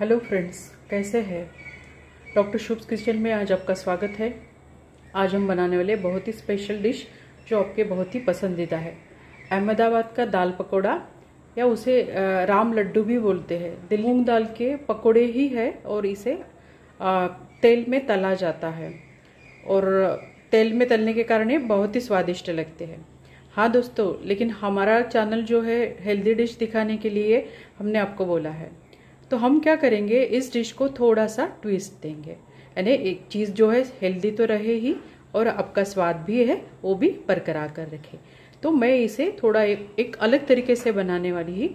Hello friends, कैसे हैं? Doctor शुभ्स kitchen में आज आपका स्वागत है। आज हम बनाने वाले बहुत ही स्पेशल डिश जो आपके बहुत ही पसंदीदा है, अहमदाबाद का दाल पकोड़ा या उसे राम लड्डू भी बोलते हैं। मूंग दाल के पकोड़े ही है और इसे तेल में तला जाता है और तेल में तलने के कारण ये बहुत ही स्वादिष्ट लगते हैं। हाँ दोस्तों, लेकिन हमारा चैनल जो है हेल्दी डिश दिखाने के लिए हमने आपको बोला है, तो हम क्या करेंगे, इस डिश को थोड़ा सा ट्विस्ट देंगे, यानी एक चीज़ जो है हेल्दी तो रहे ही और आपका स्वाद भी है वो भी बरकरार कर रखे। तो मैं इसे थोड़ा एक अलग तरीके से बनाने वाली हूं,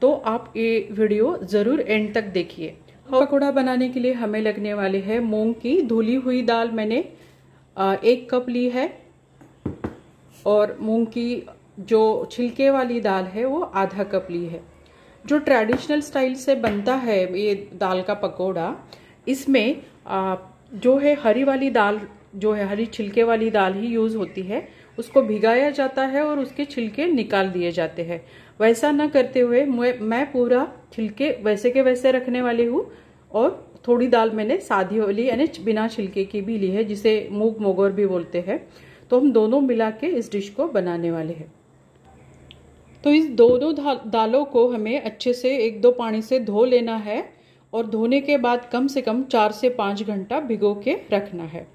तो आप ये वीडियो ज़रूर एंड तक देखिए। पकोड़ा बनाने के लिए हमें लगने वाले हैं मूंग की धुली हुई दाल। मैंने 1 कप ली है और मूंग की जो छिलके वाली दाल है वो आधा कप ली है। जो ट्रेडिशनल स्टाइल से बनता है ये दाल का पकोड़ा, इसमें जो है हरी वाली दाल, जो है हरी छिलके वाली दाल ही यूज़ होती है। उसको भिगाया जाता है और उसके छिलके निकाल दिए जाते हैं। वैसा ना करते हुए मैं पूरा छिलके वैसे के वैसे रखने वाली हूँ और थोड़ी दाल मैंने सादी वाली यानी बिना छिलके की भी ली है, जिसे मूंग मोगोर भी बोलते हैं। तो हम दोनों मिला के इस डिश को बनाने वाले हैं। तो इस दोनों दालों को हमें अच्छे से 1-2 पानी से धो लेना है और धोने के बाद कम से कम 4 से 5 घंटा भिगो के रखना है।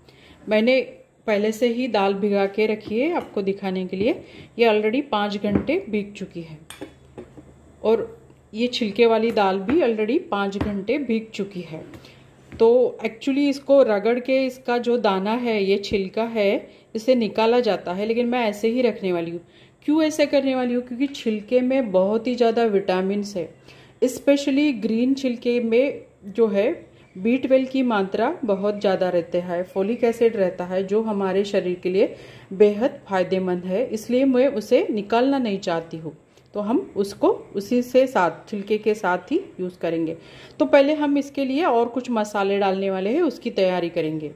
मैंने पहले से ही दाल भिगा के रखी है आपको दिखाने के लिए। ये ऑलरेडी 5 घंटे भीग चुकी है और ये छिलके वाली दाल भी ऑलरेडी 5 घंटे भीग चुकी है। तो एक्चुअली इसको रगड़ के इसका जो दाना है, ये छिलका है, इसे निकाला जाता है, लेकिन मैं ऐसे ही रखने वाली हूँ। क्यों ऐसे करने वाली हूँ? क्योंकि छिलके में बहुत ही ज़्यादा विटामिन्स है, स्पेशली ग्रीन छिलके में जो है B12 की मात्रा बहुत ज़्यादा रहती है, फोलिक एसिड रहता है, जो हमारे शरीर के लिए बेहद फायदेमंद है। इसलिए मैं उसे निकालना नहीं चाहती हूँ, तो हम उसको उसी से साथ छिलके के साथ ही यूज़ करेंगे। तो पहले हम इसके लिए और कुछ मसाले डालने वाले हैं, उसकी तैयारी करेंगे।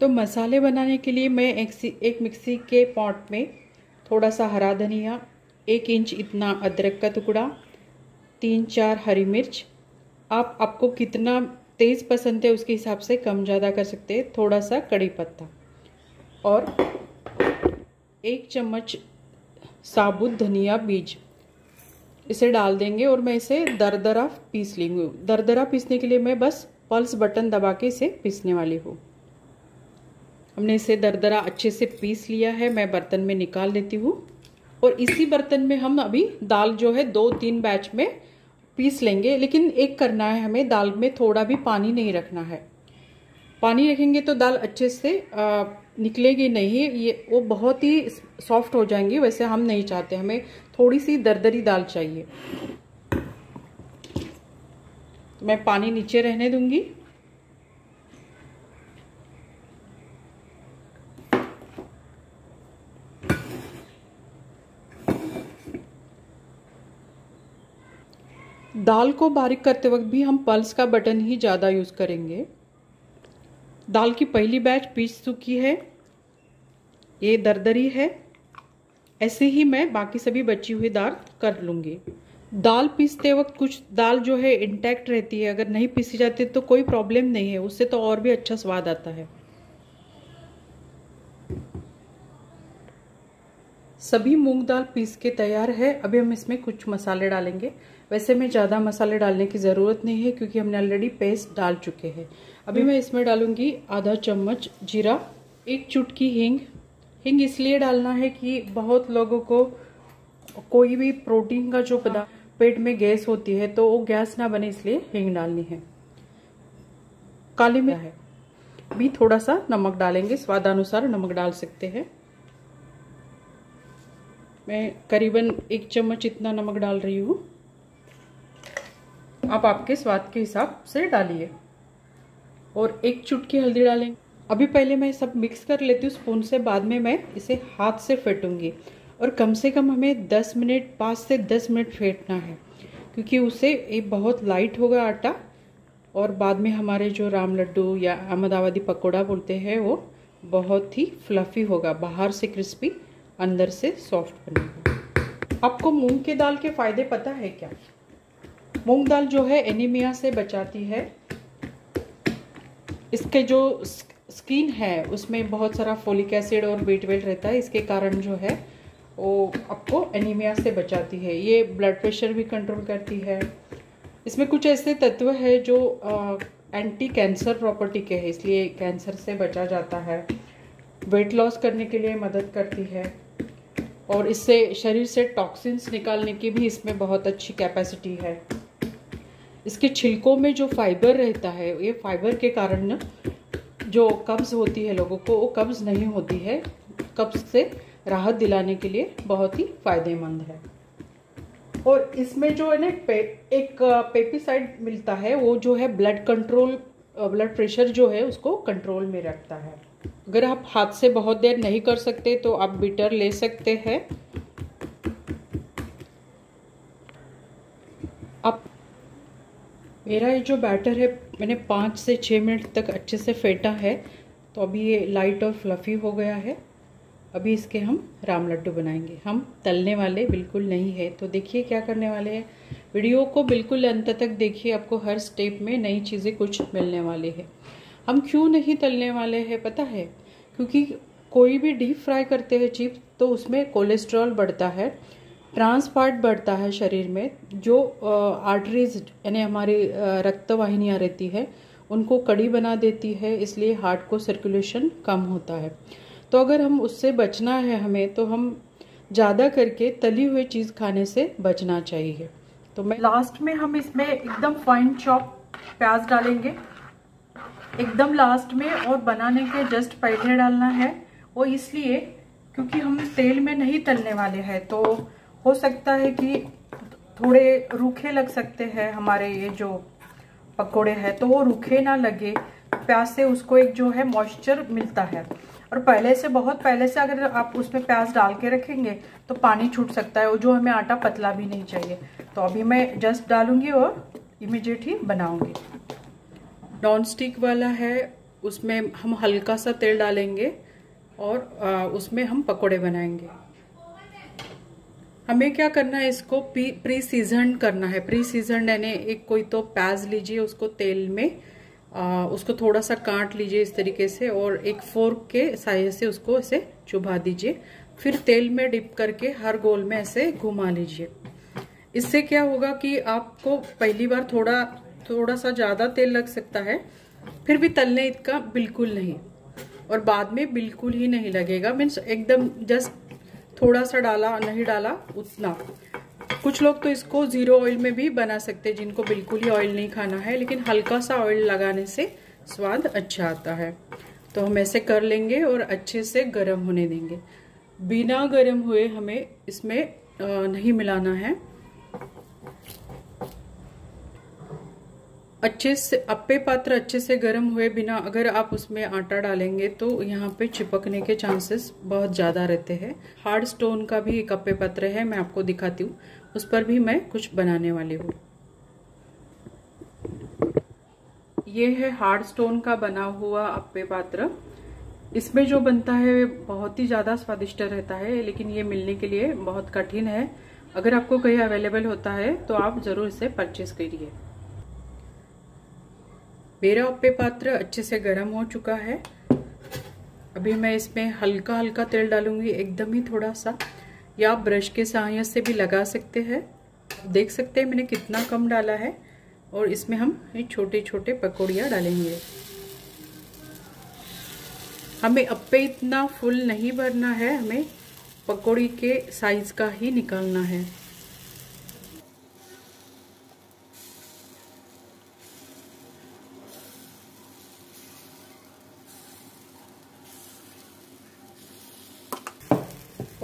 तो मसाले बनाने के लिए मैं एक मिक्सी के पॉट में थोड़ा सा हरा धनिया, 1 इंच इतना अदरक का टुकड़ा, 3-4 हरी मिर्च, आपको कितना तेज़ पसंद है उसके हिसाब से कम ज़्यादा कर सकते हैं, थोड़ा सा कड़ी पत्ता और 1 चम्मच साबुत धनिया बीज इसे डाल देंगे। और मैं इसे दरदरा पीस लेंगे। दरदरा पीसने के लिए मैं बस पल्स बटन दबा के इसे पीसने वाली हूँ। हमने इसे दरदरा अच्छे से पीस लिया है, मैं बर्तन में निकाल लेती हूँ। और इसी बर्तन में हम अभी दाल जो है 2-3 बैच में पीस लेंगे, लेकिन एक करना है हमें, दाल में थोड़ा भी पानी नहीं रखना है। पानी रखेंगे तो दाल अच्छे से निकलेगी नहीं, ये वो बहुत ही सॉफ्ट हो जाएंगी, वैसे हम नहीं चाहते, हमें थोड़ी सी दरदरी दाल चाहिए। तो मैं पानी नीचे रहने दूँगी। दाल को बारीक करते वक्त भी हम पल्स का बटन ही ज़्यादा यूज़ करेंगे। दाल की पहली बैच पीस चुकी है, ये दरदरी है। ऐसे ही मैं बाकी सभी बची हुई दाल कर लूँगी। दाल पीसते वक्त कुछ दाल जो है इंटैक्ट रहती है, अगर नहीं पीसी जाती तो कोई प्रॉब्लम नहीं है, उससे तो और भी अच्छा स्वाद आता है। सभी मूंग दाल पीस के तैयार है। अभी हम इसमें कुछ मसाले डालेंगे। वैसे में ज़्यादा मसाले डालने की ज़रूरत नहीं है क्योंकि हमने ऑलरेडी पेस्ट डाल चुके हैं। अभी मैं इसमें डालूंगी आधा चम्मच जीरा, 1 चुटकी हींग। हींग इसलिए डालना है कि बहुत लोगों को कोई भी प्रोटीन का जो पदार्थ पेट में गैस होती है, तो वो गैस ना बने इसलिए हींग डालनी है। काली मिर्च भी थोड़ा सा नमक डालेंगे, स्वादानुसार नमक डाल सकते हैं। मैं करीबन 1 चम्मच इतना नमक डाल रही हूँ, आप आपके स्वाद के हिसाब से डालिए। और 1 चुटकी हल्दी डालेंगे। अभी पहले मैं सब मिक्स कर लेती हूँ स्पून से, बाद में मैं इसे हाथ से फेंटूंगी। और कम से कम हमें 10 मिनट 5 से 10 मिनट फेंटना है, क्योंकि उसे ये बहुत लाइट होगा आटा और बाद में हमारे जो राम लड्डू या अहमदाबादी पकोड़ा बोलते हैं वो बहुत ही फ्लफ़ी होगा, बाहर से क्रिस्पी अंदर से सॉफ्ट बनेगा। आपको मूंग के दाल के फायदे पता है क्या? मूंग दाल जो है एनीमिया से बचाती है। इसके जो स्किन है उसमें बहुत सारा फोलिक एसिड और बीटवेल रहता है, इसके कारण जो है वो आपको एनीमिया से बचाती है। ये ब्लड प्रेशर भी कंट्रोल करती है। इसमें कुछ ऐसे तत्व है जो एंटी कैंसर प्रॉपर्टी के है, इसलिए कैंसर से बचा जाता है। वेट लॉस करने के लिए मदद करती है और इससे शरीर से टॉक्सिन्स निकालने की भी इसमें बहुत अच्छी कैपेसिटी है। इसके छिलकों में जो फाइबर रहता है, ये फाइबर के कारण न जो कब्ज़ होती है लोगों को, वो कब्ज़ नहीं होती है। कब्ज़ से राहत दिलाने के लिए बहुत ही फायदेमंद है। और इसमें जो है ना एक पेप्टिसाइड मिलता है, वो जो है ब्लड प्रेशर जो है उसको कंट्रोल में रखता है। अगर आप हाथ से बहुत देर नहीं कर सकते तो आप बीटर ले सकते हैं। अब मेरा ये जो बैटर है मैंने 5 से 6 मिनट तक अच्छे से फेंटा है, तो अभी ये लाइट और फ्लफी हो गया है। अभी इसके हम राम लड्डू बनाएंगे। हम तलने वाले बिल्कुल नहीं है, तो देखिए क्या करने वाले हैं। वीडियो को बिल्कुल अंत तक देखिए, आपको हर स्टेप में नई चीज़ें कुछ मिलने वाली है। हम क्यों नहीं तलने वाले हैं पता है? क्योंकि कोई भी डीप फ्राई करते हैं चिप्स तो उसमें कोलेस्ट्रॉल बढ़ता है, ट्रांस फैट बढ़ता है शरीर में। जो आर्टरीज यानी हमारी रक्तवाहिनियाँ रहती है उनको कड़ी बना देती है, इसलिए हार्ट को सर्कुलेशन कम होता है। तो अगर हम उससे बचना है हमें, तो हम ज़्यादा करके तली हुई चीज़ खाने से बचना चाहिए। तो मैं लास्ट में हम इसमें एकदम फाइन चॉप प्याज डालेंगे एकदम लास्ट में, और बनाने के जस्ट पहले डालना है। वो इसलिए क्योंकि हम तेल में नहीं तलने वाले हैं, तो हो सकता है कि थोड़े रूखे लग सकते हैं हमारे ये जो पकोड़े हैं, तो वो रूखे ना लगे। प्याज से उसको एक जो है मॉइस्चर मिलता है, और बहुत पहले से अगर आप उसमें प्याज डाल के रखेंगे तो पानी छूट सकता है, और जो हमें आटा पतला भी नहीं चाहिए। तो अभी मैं जस्ट डालूंगी और इमीडिएट ही बनाऊंगी। नॉन स्टिक वाला है, उसमें हम हल्का सा तेल डालेंगे और उसमें हम पकोड़े बनाएंगे। हमें क्या करना है, इसको प्री सीजन करना है। प्री सीजन यानी एक कोई तो प्याज लीजिए, उसको तेल में उसको थोड़ा सा काट लीजिए इस तरीके से, और एक फोर्क के सहायता से उसको ऐसे चुभा दीजिए। फिर तेल में डिप करके हर गोल में ऐसे घुमा लीजिए। इससे क्या होगा कि आपको पहली बार थोड़ा सा ज़्यादा तेल लग सकता है, फिर भी तलने इतना बिल्कुल नहीं, और बाद में बिल्कुल ही नहीं लगेगा। मीन्स एकदम जस्ट थोड़ा सा डाला, नहीं डाला उतना। कुछ लोग तो इसको ज़ीरो ऑयल में भी बना सकते हैं, जिनको बिल्कुल ही ऑयल नहीं खाना है, लेकिन हल्का सा ऑयल लगाने से स्वाद अच्छा आता है। तो हम ऐसे कर लेंगे और अच्छे से गर्म होने देंगे। बिना गर्म हुए हमें इसमें नहीं मिलाना है। अच्छे से अप्पे पात्र अच्छे से गर्म हुए बिना अगर आप उसमें आटा डालेंगे तो यहाँ पे चिपकने के चांसेस बहुत ज़्यादा रहते हैं। हार्ड स्टोन का भी एक अप्पे पात्र है, मैं आपको दिखाती हूँ, उस पर भी मैं कुछ बनाने वाली हूँ। ये है हार्ड स्टोन का बना हुआ अप्पे पात्र। इसमें जो बनता है बहुत ही ज़्यादा स्वादिष्ट रहता है, लेकिन ये मिलने के लिए बहुत कठिन है। अगर आपको कहीं अवेलेबल होता है तो आप ज़रूर इसे परचेस करिए। मेरा अप्पे पात्र अच्छे से गर्म हो चुका है। अभी मैं इसमें हल्का हल्का तेल डालूंगी, एकदम ही थोड़ा सा, या ब्रश के सहायता से भी लगा सकते हैं। देख सकते हैं मैंने कितना कम डाला है, और इसमें हम छोटे छोटे पकौड़ियाँ डालेंगे। हमें अप्पे इतना फुल नहीं भरना है, हमें पकौड़ी के साइज का ही निकालना है।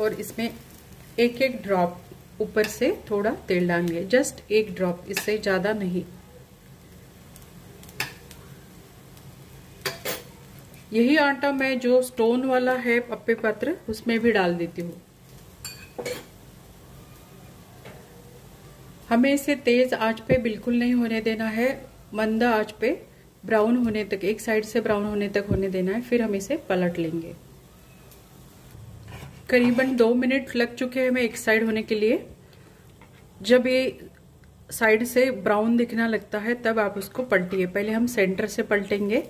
और इसमें एक एक ड्रॉप ऊपर से थोड़ा तेल डालेंगे, जस्ट एक ड्रॉप, इससे ज़्यादा नहीं। यही आटा मैं जो स्टोन वाला है अप्पे पात्र उसमें भी डाल देती हूँ। हमें इसे तेज आंच पे बिल्कुल नहीं होने देना है, मंदा आंच पे ब्राउन होने तक, एक साइड से ब्राउन होने तक होने देना है। फिर हम इसे पलट लेंगे। करीबन 2 मिनट लग चुके हैं हमें एक साइड होने के लिए। जब ये साइड से ब्राउन दिखना लगता है तब आप उसको पलटिए। पहले हम सेंटर से पलटेंगे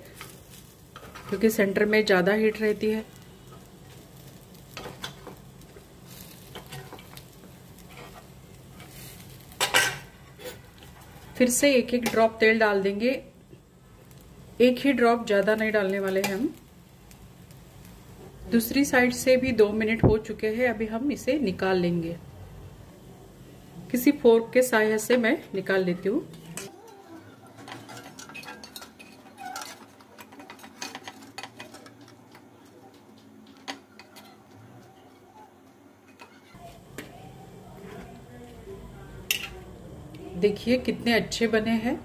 क्योंकि सेंटर में ज़्यादा हीट रहती है। फिर से एक एक ड्रॉप तेल डाल देंगे, एक ही ड्रॉप, ज़्यादा नहीं डालने वाले हैं हम। दूसरी साइड से भी 2 मिनट हो चुके हैं, अभी हम इसे निकाल लेंगे। किसी फोर्क के सहायता से मैं निकाल लेती हूँ। देखिए कितने अच्छे बने हैं।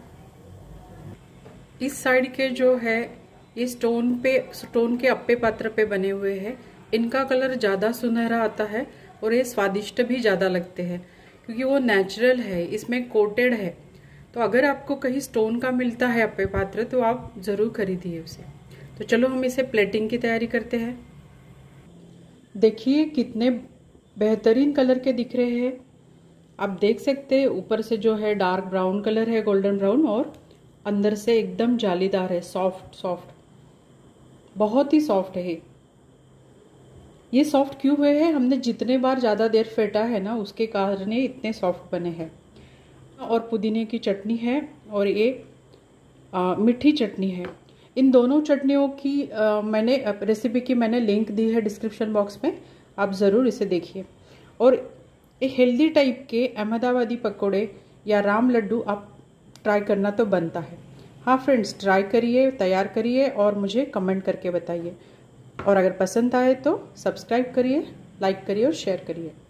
इस साइड के जो है ये स्टोन के अप्पे पात्र पे बने हुए हैं। इनका कलर ज़्यादा सुनहरा आता है और ये स्वादिष्ट भी ज़्यादा लगते हैं क्योंकि वो नेचुरल है, इसमें कोटेड है। तो अगर आपको कहीं स्टोन का मिलता है अप्पे पात्र तो आप ज़रूर खरीदिए उसे। तो चलो हम इसे प्लेटिंग की तैयारी करते हैं। देखिए कितने बेहतरीन कलर के दिख रहे हैं। आप देख सकते हैं ऊपर से जो है डार्क ब्राउन कलर है, गोल्डन ब्राउन, और अंदर से एकदम जालीदार है, सॉफ्ट, बहुत ही सॉफ्ट है। ये सॉफ्ट क्यों हुए हैं? हमने जितने बार ज़्यादा देर फेंटा है ना, उसके कारण ये इतने सॉफ्ट बने हैं। और पुदीने की चटनी है और ये मीठी चटनी है। इन दोनों चटनियों की रेसिपी की मैंने लिंक दी है डिस्क्रिप्शन बॉक्स में, आप ज़रूर इसे देखिए। और हेल्दी टाइप के अहमदाबादी पकोड़े या राम लड्डू आप ट्राई करना तो बनता है। हाँ फ्रेंड्स, ट्राई करिए, तैयार करिए और मुझे कमेंट करके बताइए। और अगर पसंद आए तो सब्सक्राइब करिए, लाइक करिए और शेयर करिए।